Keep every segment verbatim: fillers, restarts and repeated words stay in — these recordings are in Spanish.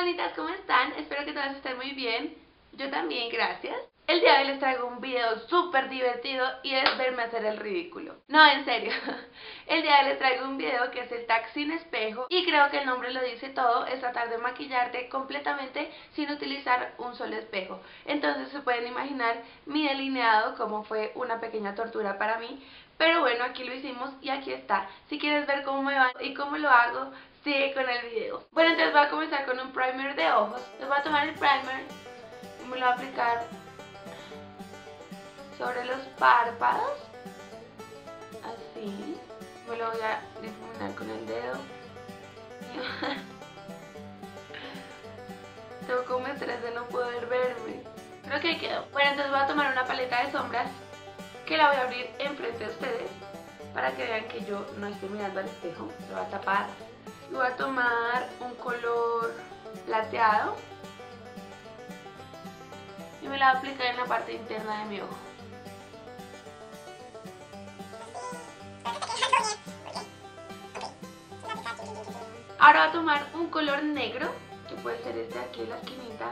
bonitas, ¿cómo están? Espero que todas estén muy bien. Yo también, gracias. El día de hoy les traigo un video súper divertido y es verme hacer el ridículo. No, en serio. El día de hoy les traigo un video que es el tag sin espejo y creo que el nombre lo dice todo, es tratar de maquillarte completamente sin utilizar un solo espejo. Entonces se pueden imaginar mi delineado como fue una pequeña tortura para mí. Pero bueno, aquí lo hicimos y aquí está. Si quieres ver cómo me va y cómo lo hago, sigue con el video. Bueno, entonces voy a comenzar con un primer de ojos. Les voy a tomar el primer y me lo voy a aplicar sobre los párpados. Así. Me lo voy a difuminar con el dedo. Tengo como estrés de no poder verme. Creo que ahí quedó. Bueno, entonces voy a tomar una paleta de sombras que la voy a abrir enfrente de ustedes para que vean que yo no estoy mirando al espejo. Lo voy a tapar. Voy a tomar un color plateado y me la voy a aplicar en la parte interna de mi ojo. Ahora voy a tomar un color negro, que puede ser este de aquí en la esquinita,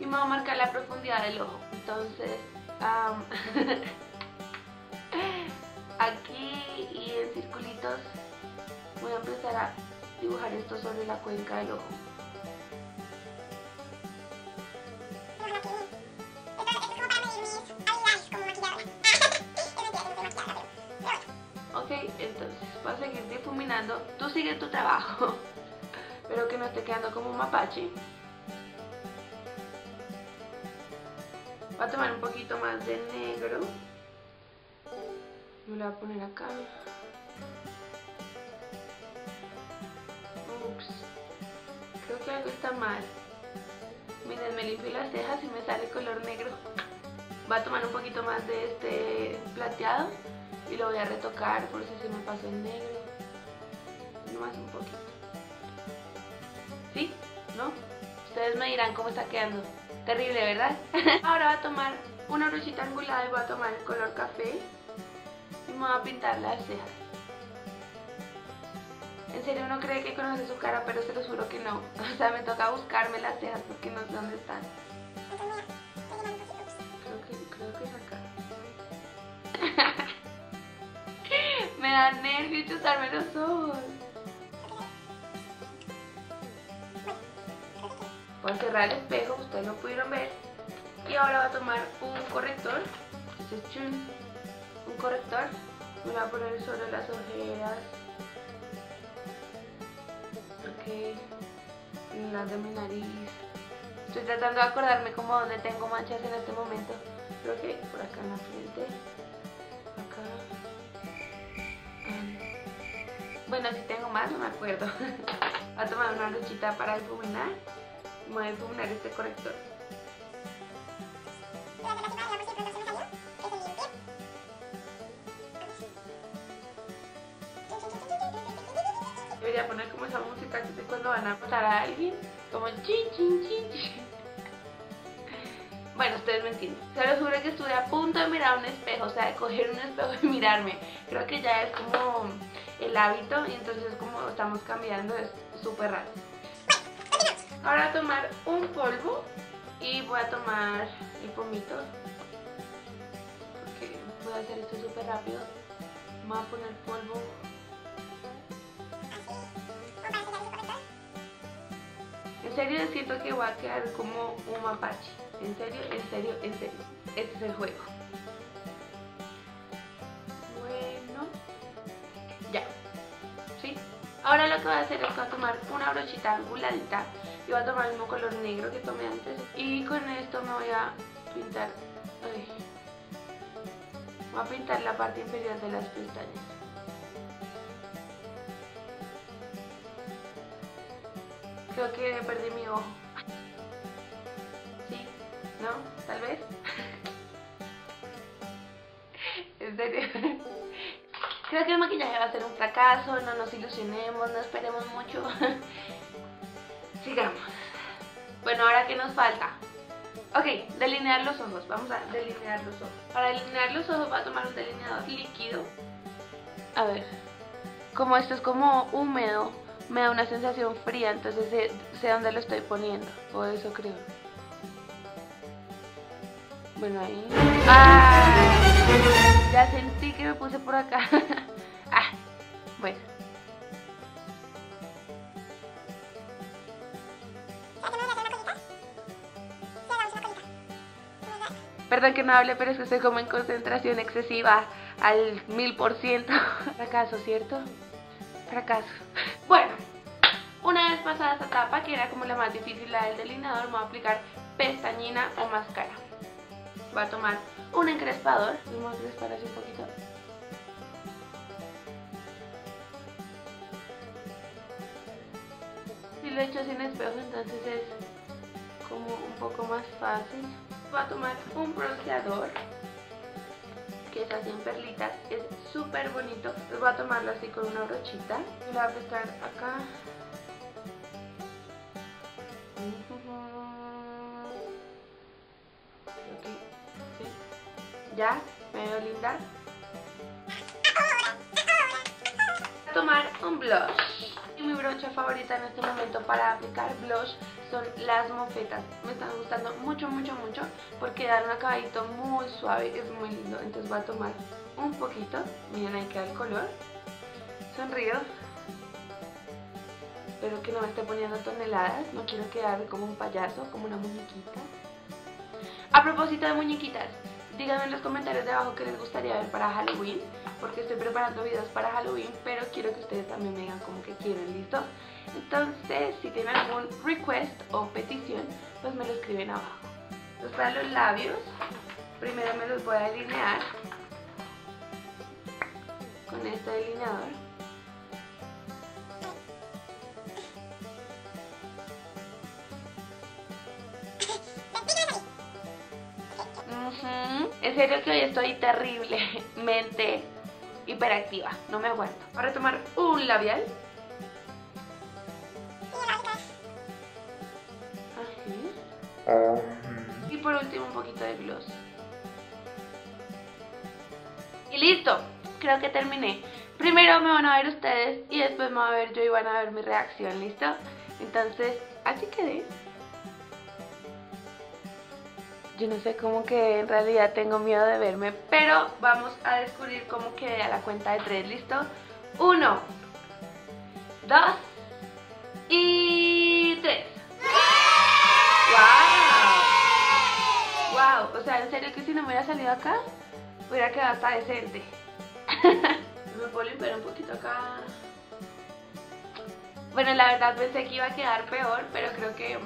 y me voy a marcar la profundidad del ojo. Entonces, um, aquí y en circulitos voy a empezar a dibujar esto sobre la cuenca del ojo. Ok, entonces voy a seguir difuminando. Tú sigue tu trabajo, pero que no esté quedando como un mapache. Voy a tomar un poquito más de negro. Me lo voy a poner acá. Ups, creo que algo está mal. Miren, me limpio las cejas y me sale color negro. Voy a tomar un poquito más de este plateado y lo voy a retocar por si se me pasó el negro. Nomás un poquito. ¿Sí? ¿No? Ustedes me dirán cómo está quedando. Terrible, ¿verdad? Ahora voy a tomar una brochita angulada y voy a tomar el color café y me voy a pintar las cejas. En serio, uno cree que conoce su cara, pero se los juro que no. O sea, me toca buscarme las cejas porque no sé dónde están. Creo que, creo que es acá. Me da nervio chutarme los ojos. Voy a cerrar el espejo, ustedes lo pudieron ver. Y ahora voy a tomar un corrector. Un corrector. Me voy a poner sobre las ojeras. En las de mi nariz. Estoy tratando de acordarme como donde tengo manchas en este momento. Creo que por acá en la frente. Acá. Bueno, si tengo más no me acuerdo. Voy a tomar una brochita para difuminar. Me voy a difuminar este corrector. Debería poner como esa música que cuando van a matar a alguien, como chin chin chin chin. Bueno, ustedes me entienden. Se los juro que estuve a punto de mirar un espejo, o sea, de coger un espejo y mirarme. Creo que ya es como el hábito y entonces como estamos cambiando es súper raro. Ahora voy a tomar un polvo y voy a tomar el pomito. Porque voy a hacer esto súper rápido. Voy a poner polvo. En serio, siento que voy a quedar como un mapache. En serio, en serio, en serio. Este es el juego. Bueno. Ya. ¿Sí? Ahora lo que voy a hacer es voy a tomar una brochita anguladita. Y voy a tomar el mismo color negro que tomé antes. Y con esto me voy a pintar. Ay. Voy a pintar la parte inferior de las pestañas. Creo que perdí mi ojo. ¿Sí? ¿No? ¿Tal vez? En serio. Creo que el maquillaje va a ser un fracaso, no nos ilusionemos, no esperemos mucho. Sigamos. Bueno, ¿ahora qué nos falta? Ok, delinear los ojos. Vamos a delinear los ojos. Para delinear los ojos voy a tomar un delineador líquido. A ver. Como esto es como húmedo, me da una sensación fría, entonces sé, sé dónde lo estoy poniendo, o eso creo. Bueno, ahí... ¡ah! Ya sentí que me puse por acá. Ah, bueno. Perdón que no hable, pero es que estoy como en concentración excesiva al mil por ciento. Fracaso, ¿cierto? Fracaso. Bueno, una vez pasada esta etapa, que era como la más difícil, la del delineador, me voy a aplicar pestañina o máscara. Voy a tomar un encrespador. Vamos a encrespar así un poquito. Si lo he hecho sin espejo, entonces es como un poco más fácil. Voy a tomar un bronceador que es así en perlitas, es súper bonito. Pues voy a tomarlo así con una brochita. Lo voy a aplicar acá. Aquí, sí. Ya, me veo linda. Voy a tomar un blush. Y mi brocha favorita en este momento para aplicar blush son las mofetas. Me están gustando mucho, mucho, mucho porque dan un acabadito muy suave, es muy lindo. Entonces voy a tomar un poquito. Miren, ahí queda el color. Sonrío. Espero que no me esté poniendo toneladas. No quiero quedar como un payaso, como una muñequita. A propósito de muñequitas, díganme en los comentarios de abajo qué les gustaría ver para Halloween, porque estoy preparando videos para Halloween, pero quiero que ustedes también me digan como que quieren, ¿listo? Entonces, si tienen algún request o petición, pues me lo escriben abajo. Entonces, para los labios, primero me los voy a delinear con este delineador. Uh-huh. En serio que hoy estoy terriblemente hiperactiva, no me aguanto. Para tomar un labial. Así. Y por último un poquito de gloss. Y listo, creo que terminé. Primero me van a ver ustedes y después me van a ver yo y van a ver mi reacción, ¿listo? Entonces, así quedé. Yo no sé cómo quedé, en realidad tengo miedo de verme, pero vamos a descubrir cómo quedé a la cuenta de tres, ¿listo? Uno, dos y tres. ¡Wow! ¡Wow! O sea, en serio que si no me hubiera salido acá, hubiera quedado hasta decente. Me puedo limpiar un poquito acá. Bueno, la verdad pensé que iba a quedar peor, pero creo que...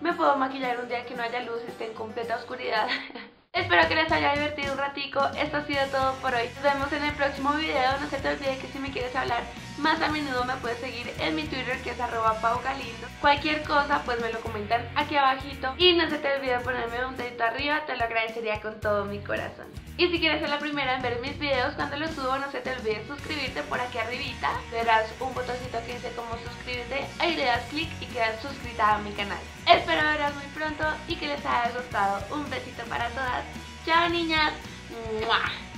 me puedo maquillar un día que no haya luz, esté en completa oscuridad. Espero que les haya divertido un ratico. Esto ha sido todo por hoy. Nos vemos en el próximo video. No se te olvide que si me quieres hablar más a menudo me puedes seguir en mi Twitter, que es arroba paucalindo. Cualquier cosa pues me lo comentan aquí abajito. Y no se te olvide ponerme un dedito arriba, te lo agradecería con todo mi corazón. Y si quieres ser la primera en ver mis videos cuando los subo, no se te olvide suscribirte por aquí arribita. Verás un botoncito que dice como suscríbete, ahí le das clic y quedas suscrita a mi canal. Espero verás muy pronto y que les haya gustado. Un besito para todas. Chao niñas. ¡Mua!